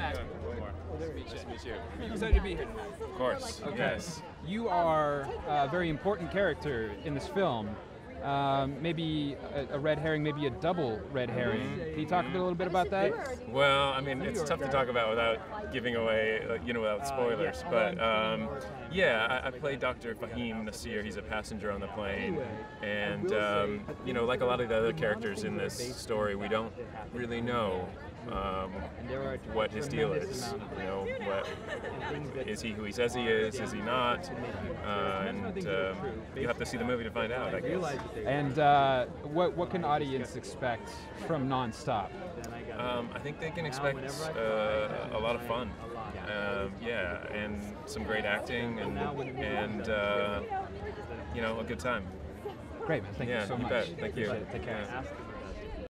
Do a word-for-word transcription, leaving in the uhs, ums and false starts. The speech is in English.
Matt. Nice to meet you. I'm excited to be here. Of course. Okay. Yes. You are a very important character in this film. Um, maybe a, a red herring, maybe a double red herring. Mm-hmm. Can you talk a, bit, a little bit about that? Well, I mean, it's tough to talk about without giving away, like, you know, without spoilers. But um, yeah, I, I play Doctor Fahim Nasir. He's a passenger on the plane, and um, you know, like a lot of the other characters in this story, we don't really know um, what his deal is. You know, what is he who he says he is? Is he not? Uh, and um, you have to see the movie to find out, I guess. And uh, what what can audience expect from Nonstop? Um, I think they can expect uh, a lot of fun. Uh, yeah, and some great acting, and and uh, you know, a good time. Great, man. Thank yeah, you so you much. Bet. Thank you. Take care. Yeah.